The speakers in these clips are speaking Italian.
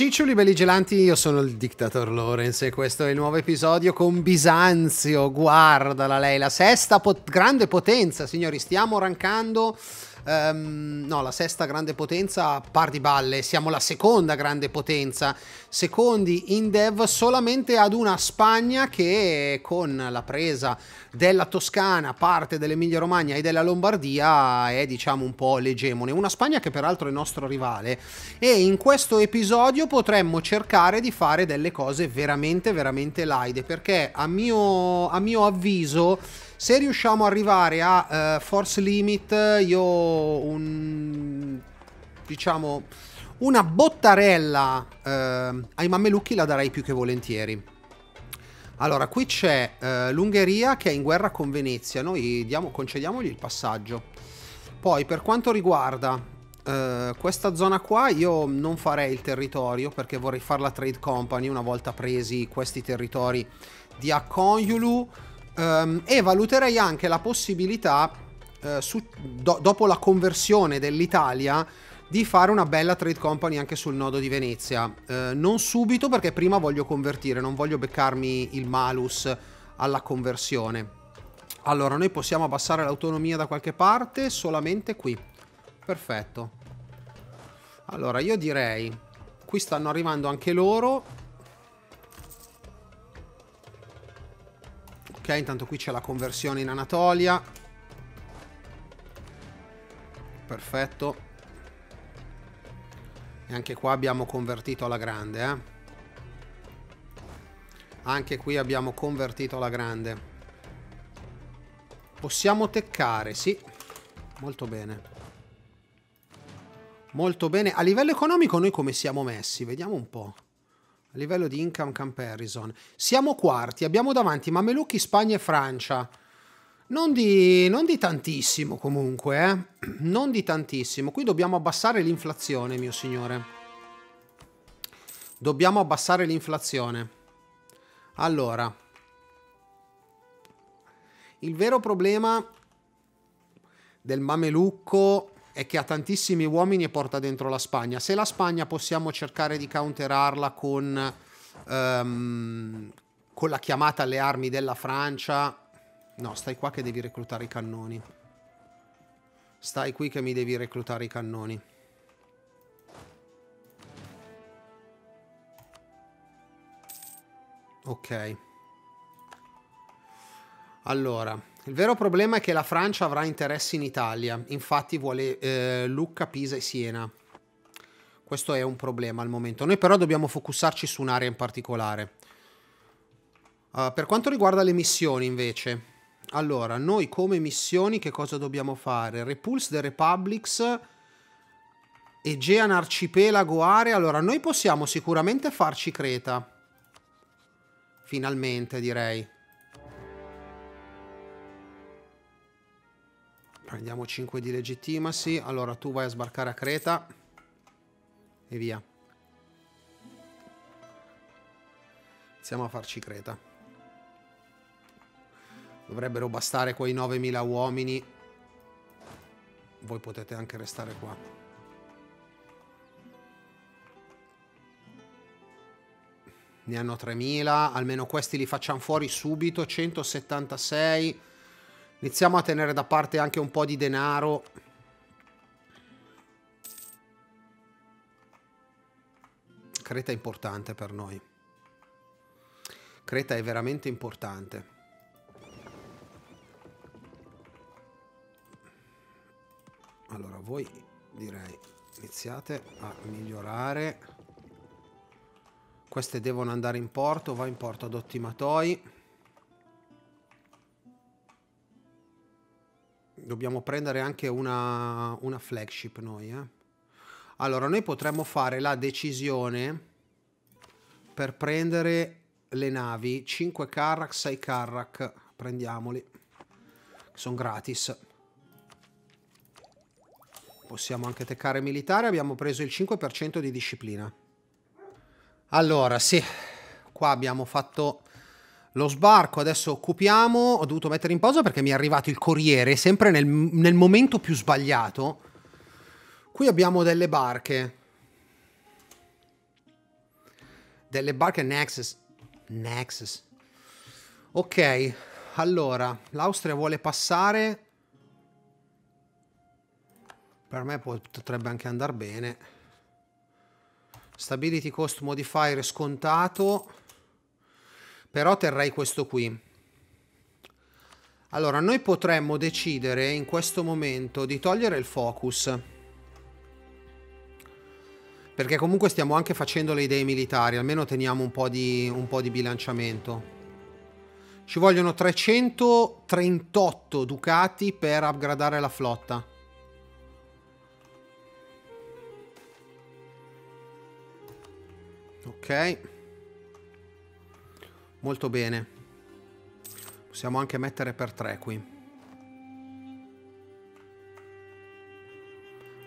Ciccioli belligeranti, io sono il Dictator Lorenz e questo è il nuovo episodio con Bisanzio. Guardala lei, la sesta grande potenza, signori, stiamo rankando... no, la sesta grande potenza a par di balle, siamo la seconda grande potenza, secondi in dev solamente ad una Spagna che con la presa della Toscana, parte dell'Emilia Romagna e della Lombardia è, diciamo, un po' l'egemone, una Spagna che peraltro è nostro rivale, e in questo episodio potremmo cercare di fare delle cose veramente veramente laide, perché a mio avviso, se riusciamo ad arrivare a force limit, io una bottarella ai Mammelucchi la darei più che volentieri. Allora, qui c'è l'Ungheria che è in guerra con Venezia, noi concediamogli il passaggio. Poi per quanto riguarda questa zona qua, io non farei il territorio perché vorrei farla Trade Company una volta presi questi territori di Aconiulu. E valuterei anche la possibilità, dopo la conversione dell'Italia, di fare una bella trade company anche sul nodo di Venezia. Non subito, perché prima voglio convertire, non voglio beccarmi il malus alla conversione. Allora, noi possiamo abbassare l'autonomia da qualche parte, solamente qui. Perfetto. Allora, io direi, qui stanno arrivando anche loro... Ok, intanto qui c'è la conversione in Anatolia. Perfetto. E anche qua abbiamo convertito alla grande, eh. Anche qui abbiamo convertito alla grande. Possiamo teccare, sì. Molto bene. Molto bene. A livello economico noi come siamo messi? Vediamo un po'. A livello di income comparison siamo quarti, abbiamo davanti Mammelucchi, Spagna e Francia, non di tantissimo comunque, eh? Non di tantissimo. Qui dobbiamo abbassare l'inflazione, mio signore, dobbiamo abbassare l'inflazione. Allora, il vero problema del Mamelucco è che ha tantissimi uomini e porta dentro la Spagna. Se la Spagna possiamo cercare di counterarla con la chiamata alle armi della Francia... No, stai qua che devi reclutare i cannoni. Stai qui che mi devi reclutare i cannoni. Ok. Allora... Il vero problema è che la Francia avrà interessi in Italia, infatti vuole Lucca, Pisa e Siena. Questo è un problema al momento. Noi però dobbiamo focussarci su un'area in particolare. Per quanto riguarda le missioni invece, allora, noi come missioni che cosa dobbiamo fare? Repulse the Republics, Aegean Arcipelago Area. Allora, noi possiamo sicuramente farci Creta. Finalmente, direi. Prendiamo 5 di legittimacy. Allora tu vai a sbarcare a Creta e via. Iniziamo a farci Creta. Dovrebbero bastare quei 9.000 uomini. Voi potete anche restare qua. Ne hanno 3.000. Almeno questi li facciamo fuori subito. 176. Iniziamo a tenere da parte anche un po' di denaro. Creta è importante per noi. Creta è veramente importante. Allora, voi direi iniziate a migliorare. Queste devono andare in porto. Va in porto ad Ottimatoi. Dobbiamo prendere anche una flagship noi, eh. Allora, noi potremmo fare la decisione per prendere le navi. 5 Carrack, 6 Carrack. Prendiamoli. Sono gratis. Possiamo anche teccare militare. Abbiamo preso il 5% di disciplina. Allora, sì. Qua abbiamo fatto... lo sbarco, adesso occupiamo, ho dovuto mettere in pausa perché mi è arrivato il corriere, sempre nel momento più sbagliato. Qui abbiamo delle barche. delle barche Nexus. Ok, allora, l'Austria vuole passare. Per me potrebbe anche andare bene. Stability cost modifier scontato. Però terrei questo qui. Allora, noi potremmo decidere in questo momento di togliere il focus. Perché comunque stiamo anche facendo le idee militari, almeno teniamo un po' di bilanciamento. Ci vogliono 338 ducati per upgradare la flotta. Ok. Molto bene. Possiamo anche mettere per 3 qui.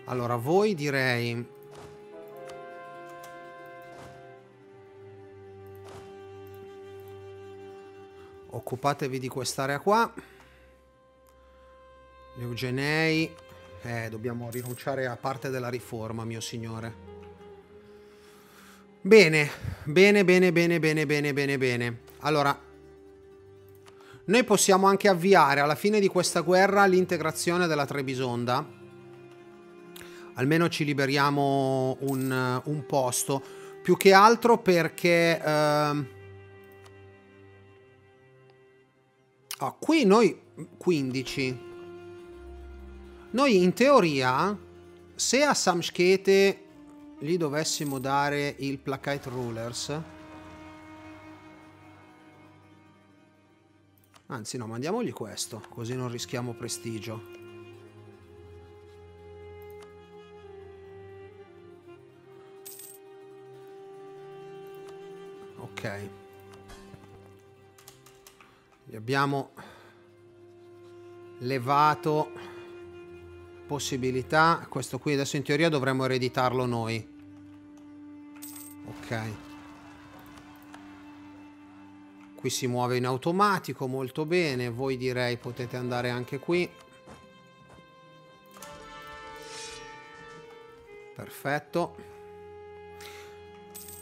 Allora, voi direi... occupatevi di quest'area qua. Gli eugenei. Dobbiamo rinunciare a parte della riforma, mio signore. Bene, bene, bene, bene, bene, bene, bene, bene. Allora, noi possiamo anche avviare alla fine di questa guerra l'integrazione della Trebisonda. Almeno ci liberiamo un posto. Più che altro perché... ah, qui noi 15. Noi in teoria, se a Samskete gli dovessimo dare il Placate Rulers, anzi no, mandiamogli questo, così non rischiamo prestigio. Ok. Gli abbiamo levato possibilità. Questo qui adesso in teoria dovremmo ereditarlo noi. Ok. Qui si muove in automatico, molto bene. Voi direi potete andare anche qui. Perfetto.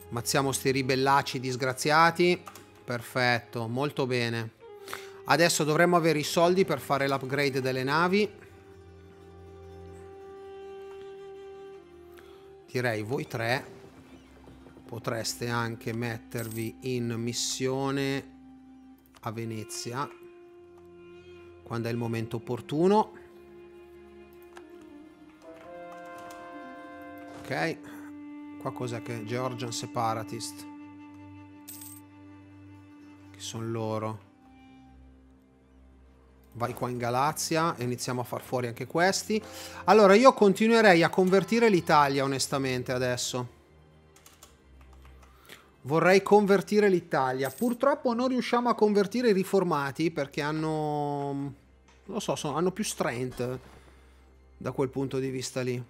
Ammazziamo sti ribellaci disgraziati. Perfetto, molto bene. Adesso dovremmo avere i soldi per fare l'upgrade delle navi. Direi voi 3 potreste anche mettervi in missione a Venezia quando è il momento opportuno. Ok, qua cos'è che Georgian Separatist? Sono loro. Vai qua in Galazia e iniziamo a far fuori anche questi. Allora io continuerei a convertire l'Italia, onestamente. Adesso vorrei convertire l'Italia. Purtroppo non riusciamo a convertire i riformati perché hanno, non lo so, hanno più strength da quel punto di vista lì.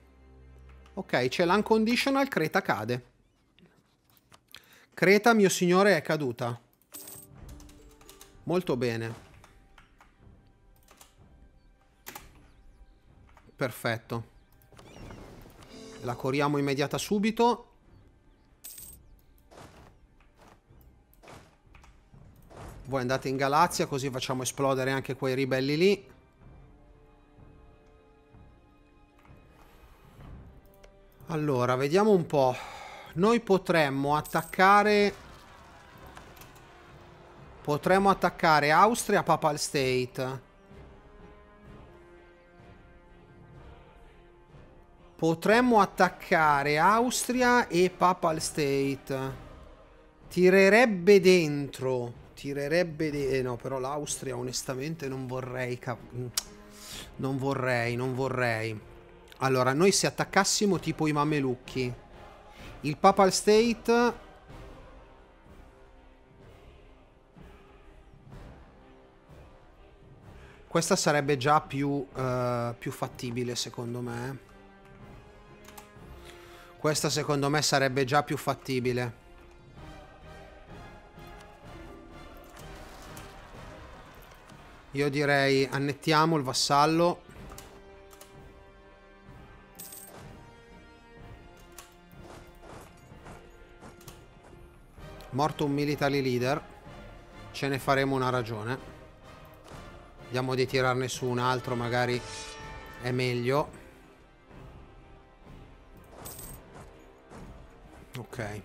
Ok, c'è l'unconditional. Creta cade. Creta, mio signore, è caduta. Molto bene. Perfetto. La coriamo immediata subito. Voi andate in Galazia così facciamo esplodere anche quei ribelli lì. Allora, vediamo un po'. Noi potremmo attaccare... potremmo attaccare Austria, Papal State. Potremmo attaccare Austria e Papal State. Tirerebbe dentro. Tirerebbe dentro. No, però l'Austria onestamente non vorrei. Non vorrei. Allora, noi se attaccassimo tipo i Mammelucchi, il Papal State... questa sarebbe già più fattibile, secondo me. Questa, secondo me, sarebbe già più fattibile. Io direi annettiamo il vassallo. Morto un military leader. Ce ne faremo una ragione. Vediamo di tirarne su un altro, magari è meglio. Ok.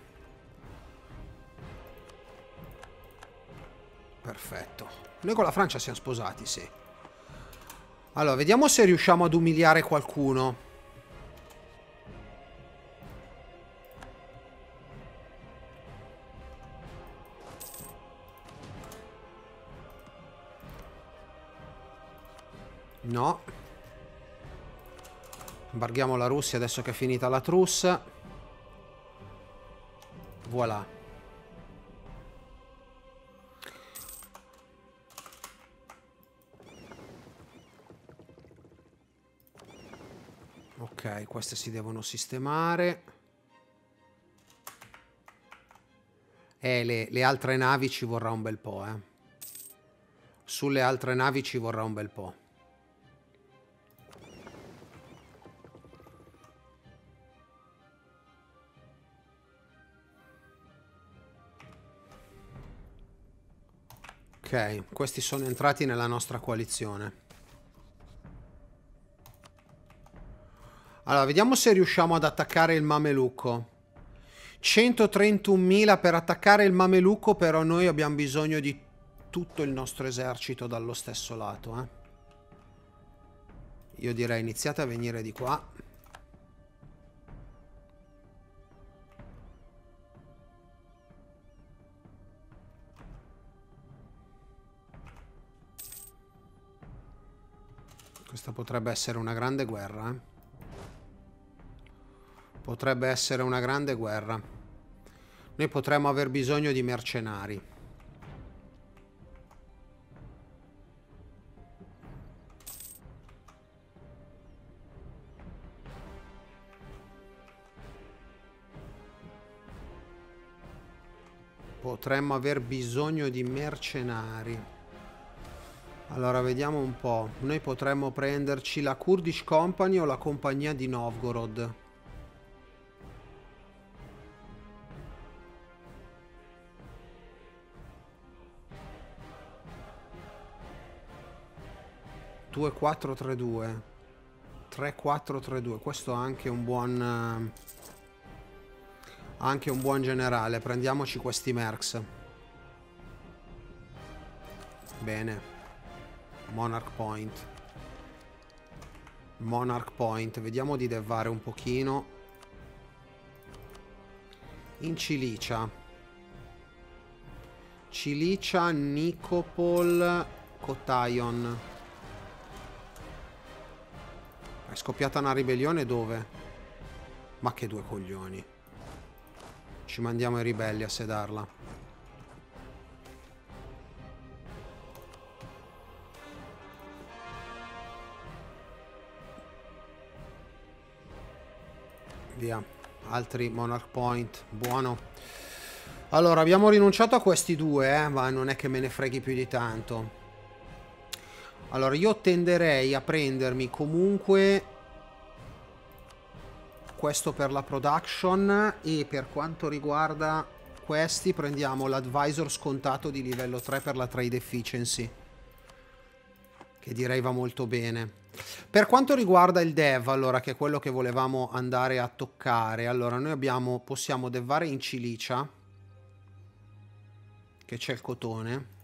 Perfetto. Noi con la Francia siamo sposati, sì. Allora, vediamo se riusciamo ad umiliare qualcuno. No. Imbarghiamo la Russia adesso che è finita la truce. Voilà. Ok, queste si devono sistemare. Le altre navi ci vorrà un bel po', eh. Sulle altre navi ci vorrà un bel po'. Ok, questi sono entrati nella nostra coalizione. Allora, vediamo se riusciamo ad attaccare il mamelucco. 131.000 per attaccare il mamelucco, però noi abbiamo bisogno di tutto il nostro esercito dallo stesso lato, eh. Io direi iniziate a venire di qua. Questa potrebbe essere una grande guerra, eh? Potrebbe essere una grande guerra. Noi potremmo aver bisogno di mercenari. Potremmo aver bisogno di mercenari. Allora, vediamo un po'. Noi potremmo prenderci la Kurdish Company o la compagnia di Novgorod. (2-4-3-2). 3-4-3-2. Questo ha anche un buon... anche un buon generale. Prendiamoci questi mercs. Bene. Monarch Point. Monarch Point. Vediamo di devare un pochino. In Cilicia. Cilicia, Nicopol, Cotayon. È scoppiata una ribellione dove? Ma che due coglioni. Ci mandiamo i ribelli a sedarla. Via, altri Monarch Point. Buono. Allora, abbiamo rinunciato a questi due, ma non è che me ne freghi più di tanto. Allora, io tenderei a prendermi comunque questo per la production. E per quanto riguarda questi, prendiamo l'advisor scontato di livello 3 per la trade efficiency, che direi va molto bene. Per quanto riguarda il dev, allora, che è quello che volevamo andare a toccare, allora noi abbiamo, possiamo devare in Cilicia, che c'è il cotone.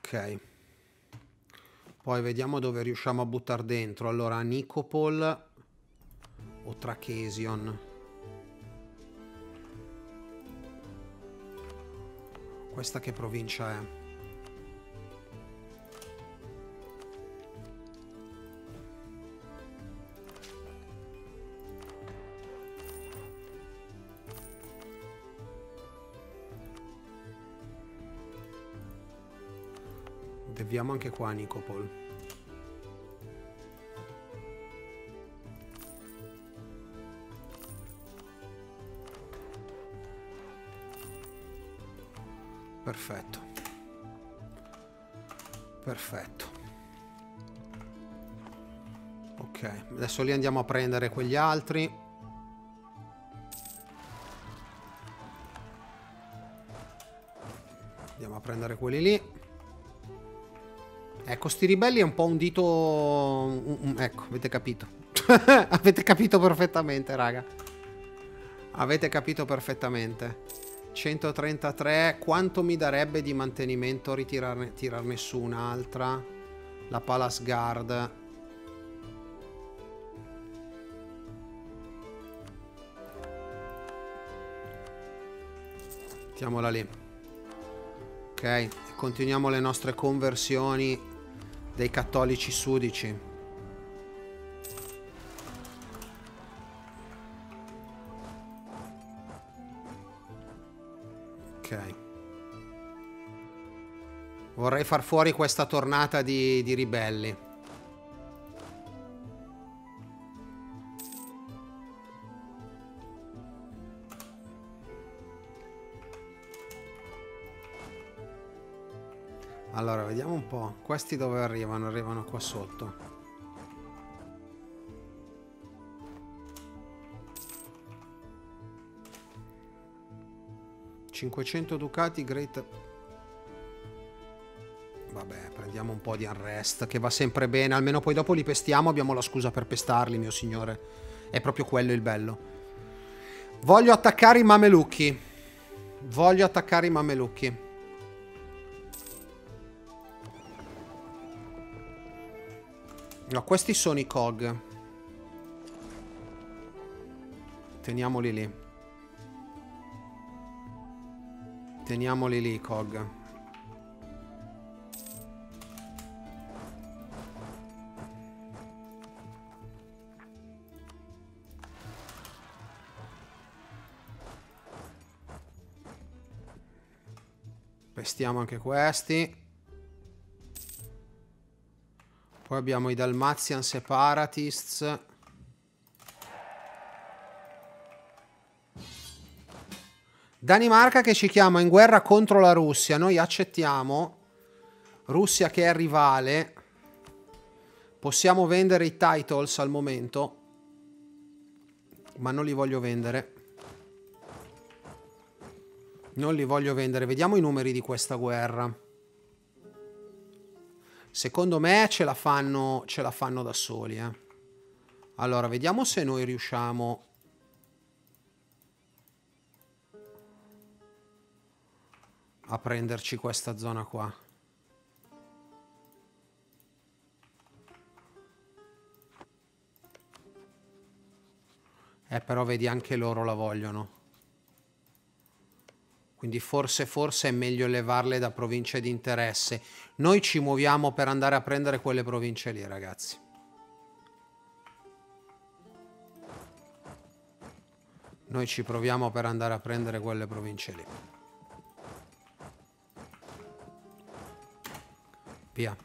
Ok. Poi vediamo dove riusciamo a buttare dentro. Allora, Nicopol o Trachesion. Questa che provincia è? Abbiamo anche qua Nicopol. Perfetto. Perfetto. Ok, adesso lì andiamo a prendere quegli altri. Andiamo a prendere quelli lì. Ecco, sti ribelli è un po' un dito... ecco, avete capito. Avete capito perfettamente, raga. Avete capito perfettamente. 133. Quanto mi darebbe di mantenimento tirarne su un'altra? La Palace Guard. Mettiamola lì. Ok, continuiamo le nostre conversioni dei cattolici sudici. Ok. Vorrei far fuori questa tornata di ribelli. Allora, vediamo un po'. Questi dove arrivano? Arrivano qua sotto. $500 ducati, great... Vabbè, prendiamo un po' di unrest, che va sempre bene. Almeno poi dopo li pestiamo, abbiamo la scusa per pestarli, mio signore. È proprio quello il bello. Voglio attaccare i Mammelucchi. Voglio attaccare i Mammelucchi. No, questi sono i COG. Teniamoli lì. Teniamoli lì i COG. Pestiamo anche questi. Poi abbiamo i Dalmatian separatists. Danimarca che ci chiama in guerra contro la Russia. Noi accettiamo. Russia che è rivale. Possiamo vendere i titles al momento. Ma non li voglio vendere. Non li voglio vendere. Vediamo i numeri di questa guerra. Secondo me ce la fanno da soli, eh. Allora, vediamo se noi riusciamo... a prenderci questa zona qua. Però vedi, anche loro la vogliono. Quindi forse è meglio levarle da province di interesse. Noi ci muoviamo per andare a prendere quelle province lì, ragazzi. Noi ci proviamo per andare a prendere quelle province lì. Via.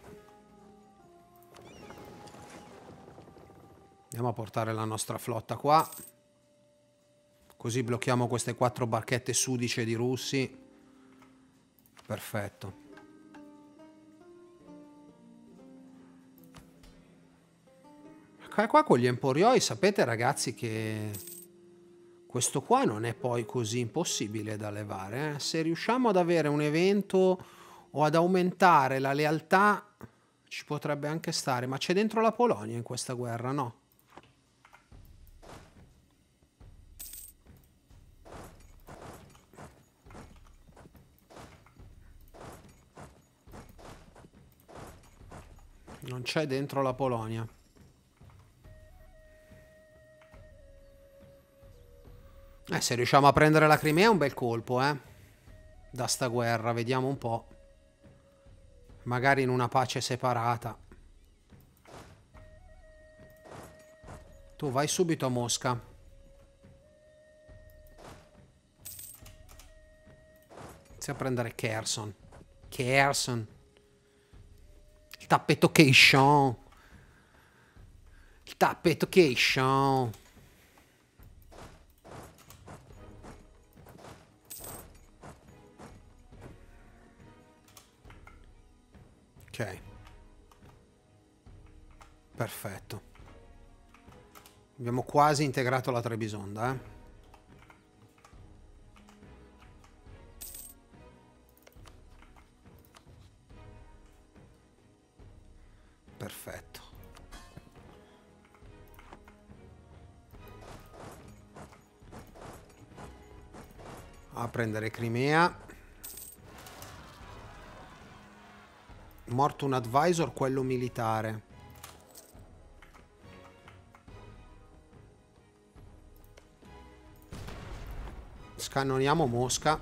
Andiamo a portare la nostra flotta qua. Così blocchiamo queste 4 barchette sudice di russi. Perfetto. Qua con gli emporioi sapete ragazzi che questo qua non è poi così impossibile da levare. Se riusciamo ad avere un evento o ad aumentare la lealtà ci potrebbe anche stare. Ma c'è dentro la Polonia in questa guerra, no? Non c'è dentro la Polonia. Se riusciamo a prendere la Crimea è un bel colpo, eh. Da sta guerra, vediamo un po'. Magari in una pace separata. Tu vai subito a Mosca. Inizia a prendere Kherson. Kherson. Tappetocation. Tappetocation. Abbiamo quasi integrato la Trebisonda, eh. Perfetto. A prendere Crimea. Morto un advisor, quello militare. Scannoniamo Mosca.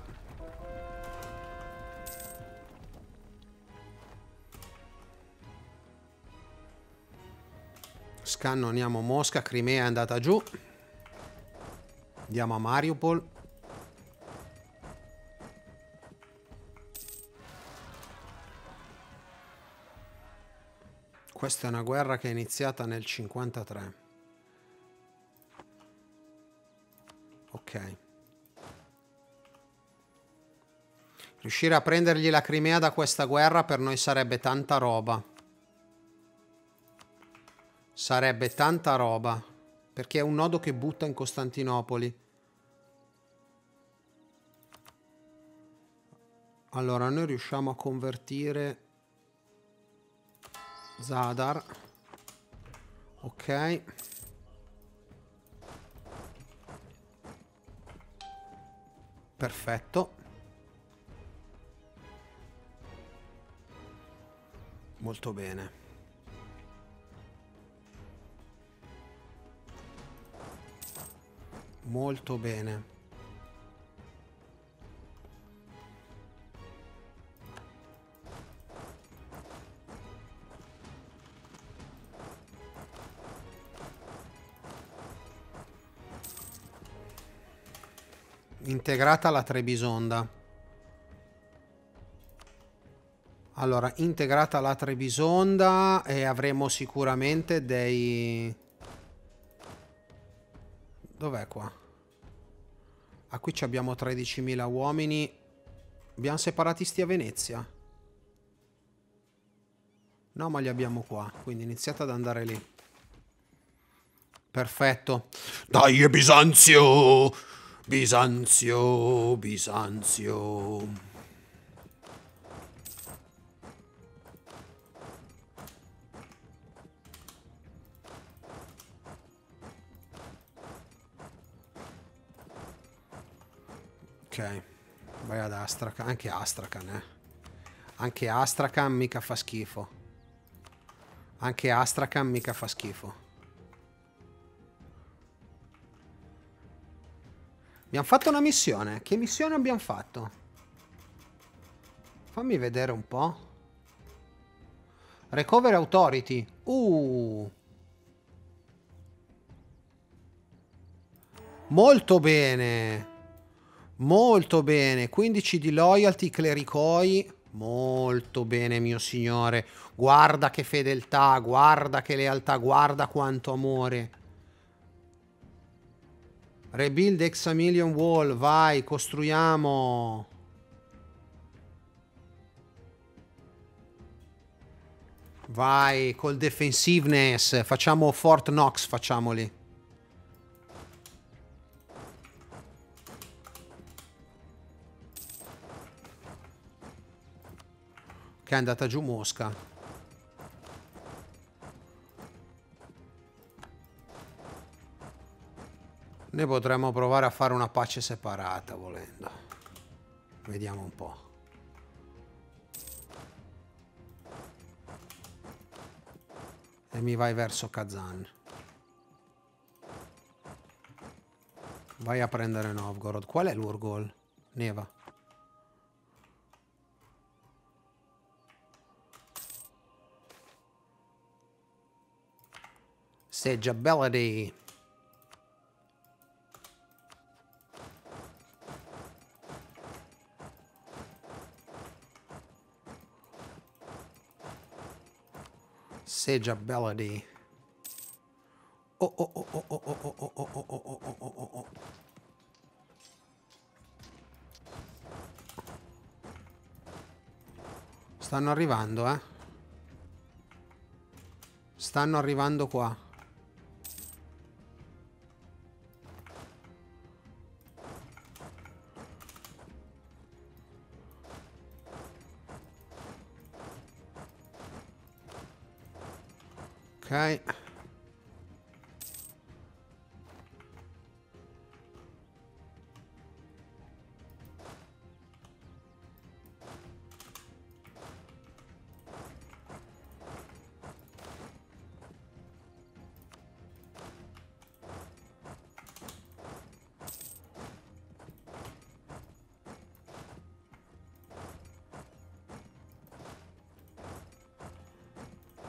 Scannoniamo Mosca. Crimea è andata giù. Andiamo a Mariupol. Questa è una guerra che è iniziata nel 53. Ok. Riuscire a prendergli la Crimea da questa guerra per noi sarebbe tanta roba. Sarebbe tanta roba. Perché è un nodo che butta in Costantinopoli. Allora, noi riusciamo a convertire... Zadar. Ok. Perfetto. Molto bene. Molto bene. Integrata la Trebisonda. Allora, integrata la Trebisonda e avremo sicuramente dei... Dov'è qua? Ah, qui abbiamo 13.000 uomini. Abbiamo separatisti a Venezia? No, ma li abbiamo qua. Quindi iniziate ad andare lì. Perfetto. Dai, Bisanzio! Bisanzio, Bisanzio. Ok, vai ad Astrakhan. Anche Astrakhan, eh. Anche Astrakhan mica fa schifo. Anche Astrakhan mica fa schifo. Abbiamo fatto una missione. Che missione abbiamo fatto? Fammi vedere un po'. Recover Authority. Molto bene. Molto bene. 15 di loyalty clericoi. Molto bene, mio signore. Guarda che fedeltà. Guarda che lealtà. Guarda quanto amore. Rebuild Examilion Wall, vai, costruiamo. Vai, col defensiveness, facciamo Fort Knox, facciamoli. Ok, è andata giù Mosca. Noi potremmo provare a fare una pace separata, volendo. Vediamo un po'. E mi vai verso Kazan. Vai a prendere Novgorod. Qual è l'Urgol? Neva. Sage Ability. Sagability. Oh. Stanno arrivando, eh. Stanno arrivando qua. Ok.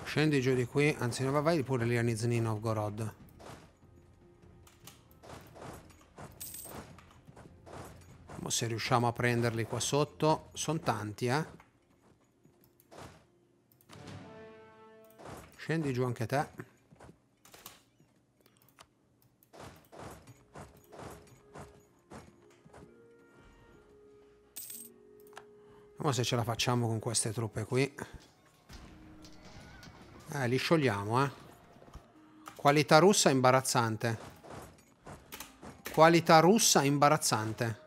Scendi giù di qui, anzi no, vai pure lì a Nizhny Novgorod. Ma se riusciamo a prenderli qua sotto, sono tanti, eh. Scendi giù anche te. Ma se ce la facciamo con queste truppe qui. Li sciogliamo, eh. Qualità russa imbarazzante. Qualità russa imbarazzante.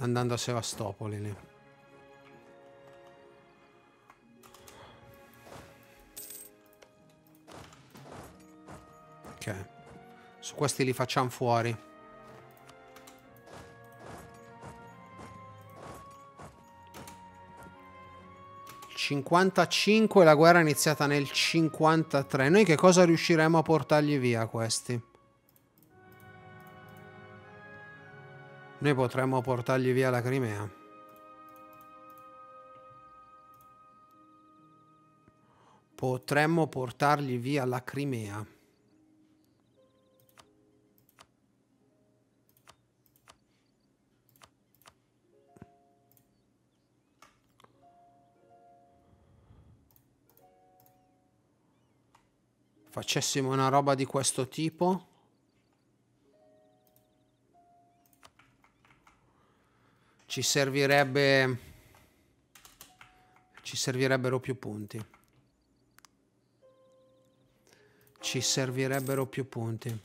Andando a Sevastopoli lì. Ok. Su questi li facciamo fuori. Il 55, la guerra è iniziata nel 53. Noi che cosa riusciremo a portargli via questi? Noi potremmo portargli via la Crimea. Potremmo portargli via la Crimea. Facessimo una roba di questo tipo. Ci servirebbero più punti. Ci servirebbero più punti.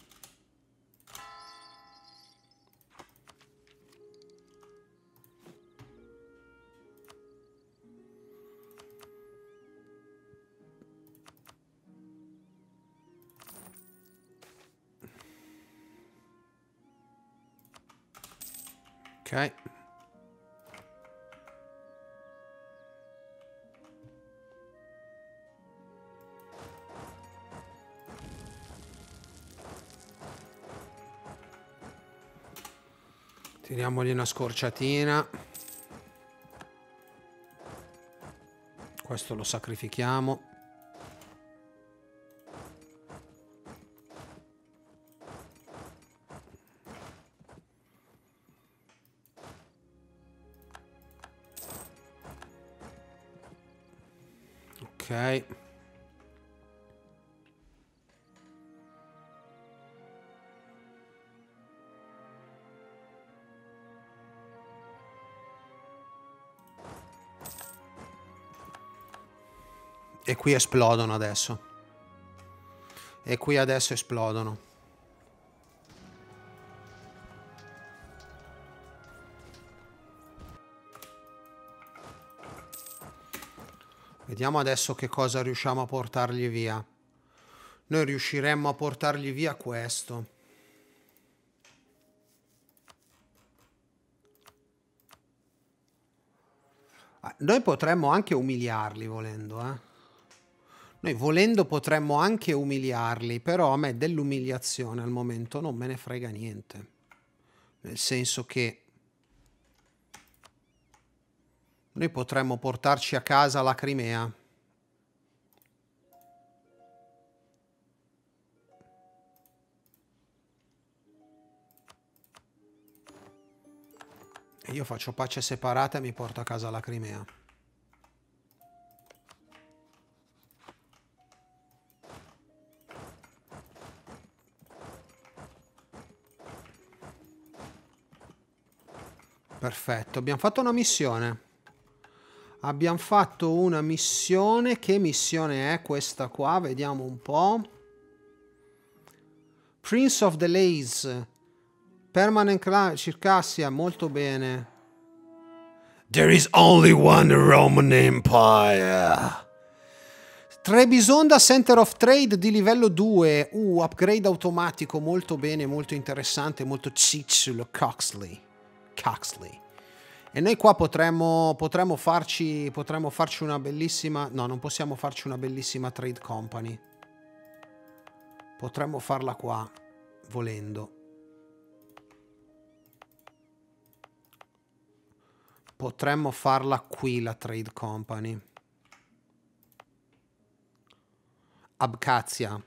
Ok. Tiriamogli una scorciatina. Questo lo sacrifichiamo. Ok. E qui esplodono adesso. E qui adesso esplodono. Vediamo adesso che cosa riusciamo a portargli via. Noi riusciremmo a portargli via questo. Noi potremmo anche umiliarli volendo, eh. Noi volendo potremmo anche umiliarli, però a me dell'umiliazione al momento non me ne frega niente. Nel senso che noi potremmo portarci a casa la Crimea. E io faccio pace separata e mi porto a casa la Crimea. perfetto. Abbiamo fatto una missione. Abbiamo fatto una missione. Che missione è questa qua? Vediamo un po'. Prince of the Lays. Permanent Circassia. Molto bene. There is only one Roman Empire. Trebisonda Center of Trade di livello 2. Upgrade automatico. Molto bene, molto interessante. Molto cicciolo. Coxley. E noi qua potremmo farci una bellissima... No, non possiamo farci una bellissima trade company. Potremmo farla qua, volendo. Potremmo farla qui, la trade company. Abkhazia.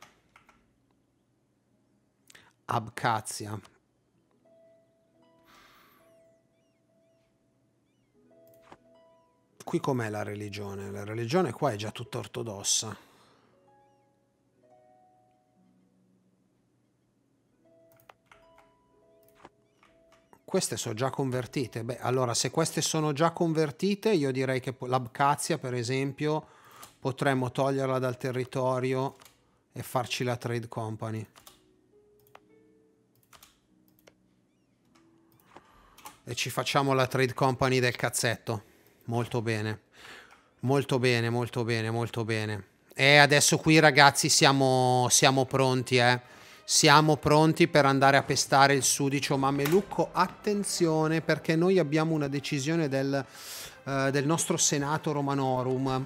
Qui com'è la religione? La religione qua è già tutta ortodossa. Queste sono già convertite. Beh, allora, se queste sono già convertite, io direi che l'Abkhazia, per esempio, potremmo toglierla dal territorio e farci la trade company. E ci facciamo la trade company del cazzetto. Molto bene, molto bene, molto bene, molto bene. E adesso qui, ragazzi, siamo pronti, eh. Siamo pronti per andare a pestare il sudicio mamelucco. Attenzione, perché noi abbiamo una decisione del nostro senato romanorum.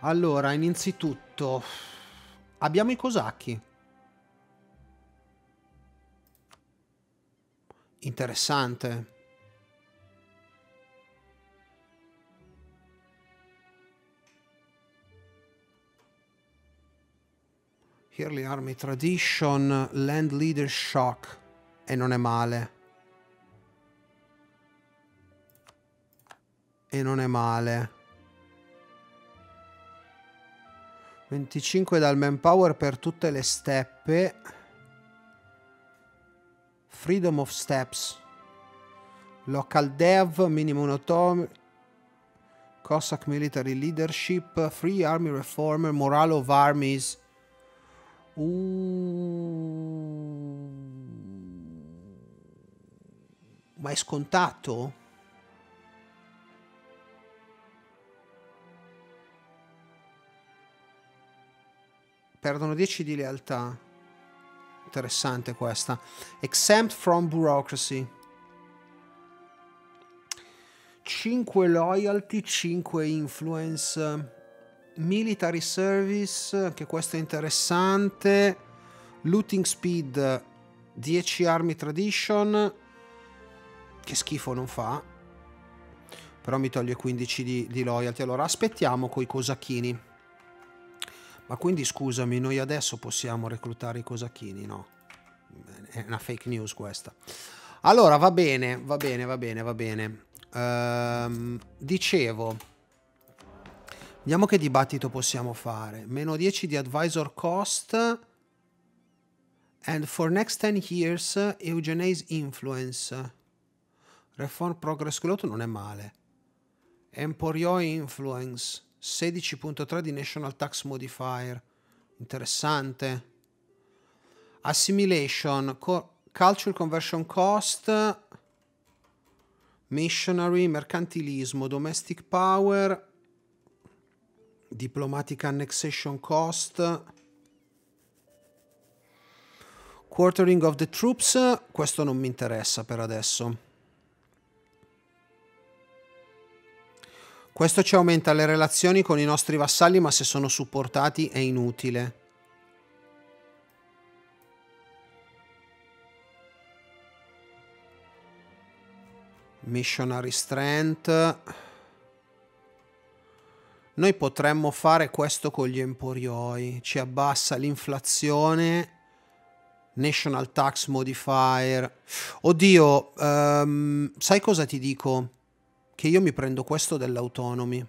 Allora, innanzitutto abbiamo i cosacchi. Interessante. Early Army Tradition, Land Leader Shock. E non è male. E non è male. 25 dal manpower per tutte le steppe. Freedom of Steps. Local Dev, Minimum Autonomy. Cossack Military Leadership. Free Army Reformer, Morale of Armies. Ma è scontato? Perdono 10 di lealtà. Interessante questa. Exempt from bureaucracy. 5 loyalty, 5 influence. Military Service, anche questo è interessante. Looting Speed, 10 Army Tradition, che schifo non fa, però mi toglie 15 di loyalty. Allora aspettiamo coi cosacchini. Ma quindi scusami, noi adesso possiamo reclutare i cosacchini? No, è una fake news questa. Allora va bene. Dicevo, vediamo che dibattito possiamo fare. Meno 10 di advisor cost. And for next 10 years, Eugene's influence. Reform progress growth non è male. Emporio influence. 16.3 di national tax modifier. Interessante. Assimilation. Culture conversion cost. Missionary. Mercantilismo. Domestic power. Diplomatic annexation cost. Quartering of the troops. Questo non mi interessa per adesso. Questo ci aumenta le relazioni con i nostri vassalli, ma se sono supportati è inutile. Missionary strength. Noi potremmo fare questo con gli emporioi. Ci abbassa l'inflazione. National tax modifier. Oddio, sai cosa ti dico? Che io mi prendo questo dell'autonomy.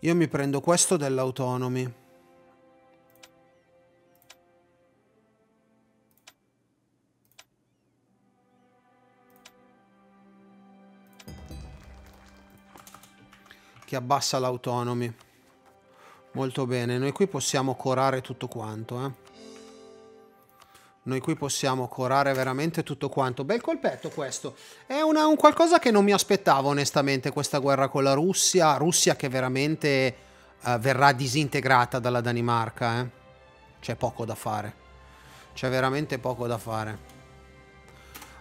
Io mi prendo questo dell'autonomy. che abbassa l'autonomy. Molto bene, noi qui possiamo corare tutto quanto, eh. Noi qui possiamo corare veramente tutto quanto. Bel colpetto questo. È un qualcosa che non mi aspettavo onestamente, questa guerra con la Russia. Russia che veramente verrà disintegrata dalla Danimarca, eh. C'è poco da fare. C'è veramente poco da fare.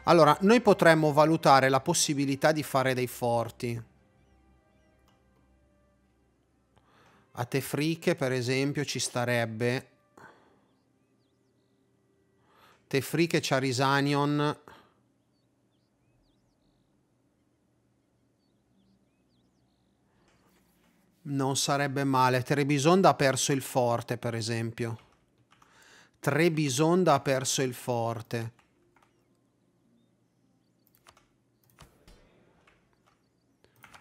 Allora, noi potremmo valutare la possibilità di fare dei forti. A Tefrique, per esempio, ci starebbe. Tefrique, Charisanion. Non sarebbe male. Trebisonda ha perso il forte, per esempio. Trebisonda ha perso il forte.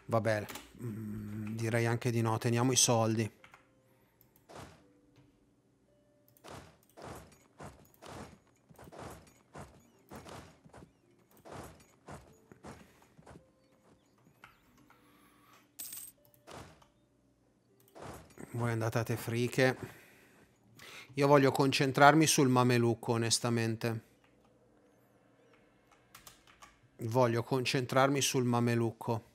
Va bene, direi anche di no, teniamo i soldi. Voi andate a Tefrique. Io voglio concentrarmi sul Mamelucco, onestamente. Voglio concentrarmi sul Mamelucco.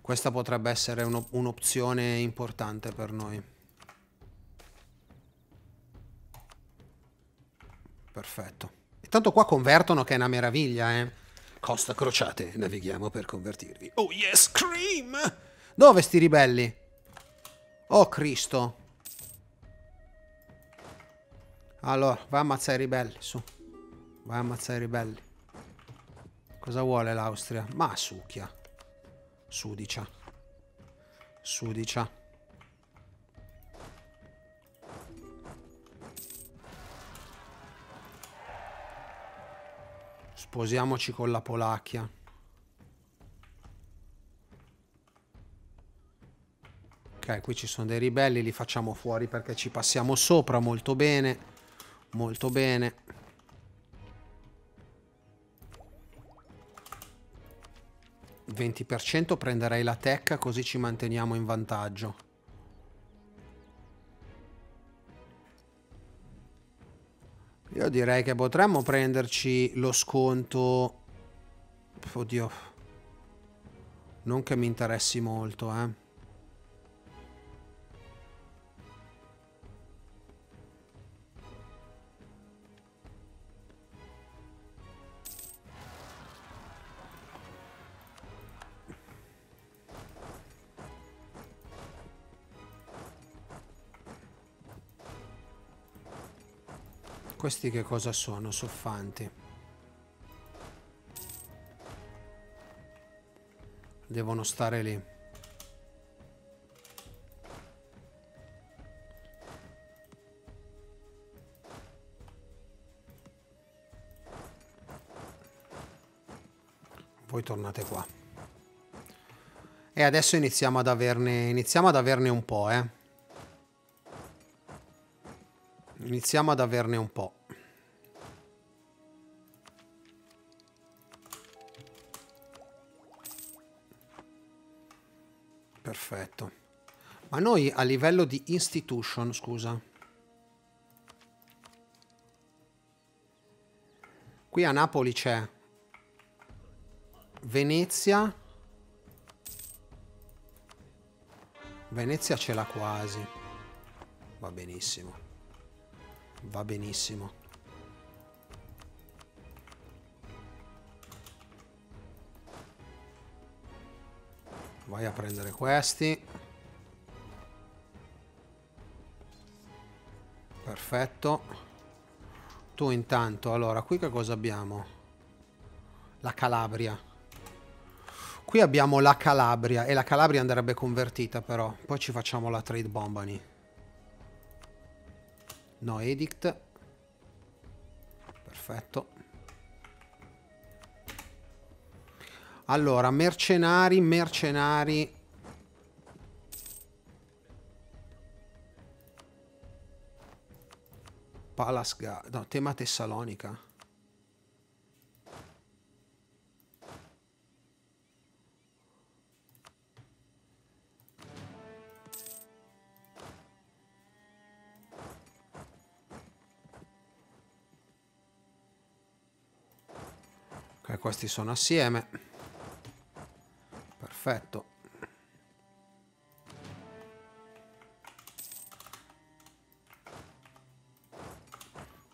Questa potrebbe essere un'opzione importante per noi. Perfetto. Intanto qua convertono, che è una meraviglia, eh. Costa crociate, navighiamo per convertirvi. Oh yes, cream! Dove sti ribelli? Oh Cristo. Allora, vai a ammazzare i ribelli, su. Vai a ammazzare i ribelli. Cosa vuole l'Austria? Ma succhia. Sudicia. Sudicia. Sposiamoci con la Polacchia. Ok, qui ci sono dei ribelli, li facciamo fuori perché ci passiamo sopra, molto bene. Molto bene. Al 20% prenderei la tecca, così ci manteniamo in vantaggio. Io direi che potremmo prenderci lo sconto. Oddio, non che mi interessi molto, eh. Questi che cosa sono? Soffanti. Devono stare lì. Voi tornate qua. E adesso iniziamo ad averne un po', eh. Iniziamo ad averne un po'. Perfetto. Ma noi a livello di institution, scusa. Qui a Napoli c'è Venezia. Venezia ce l'ha quasi. Va benissimo. Va benissimo. Vai a prendere questi. Perfetto. Tu intanto, allora, qui che cosa abbiamo? La Calabria. Qui abbiamo la Calabria e la Calabria andrebbe convertita però. Poi ci facciamo la Trade Company. No edict. Perfetto. Allora, mercenari, mercenari. Palasga, no, tema Tessalonica. E questi sono assieme. Perfetto.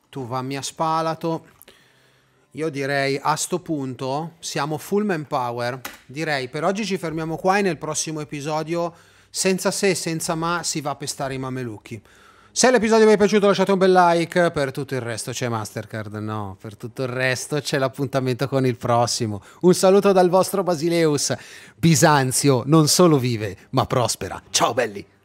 Tu vammi a spalato. Io direi a sto punto siamo full manpower. Direi per oggi ci fermiamo qua e nel prossimo episodio, senza se e senza ma, si va a pestare i Mammelucchi. Se l'episodio vi è piaciuto lasciate un bel like, per tutto il resto c'è Mastercard, no, per tutto il resto c'è l'appuntamento con il prossimo. Un saluto dal vostro Basileus. Bisanzio non solo vive ma prospera. Ciao belli!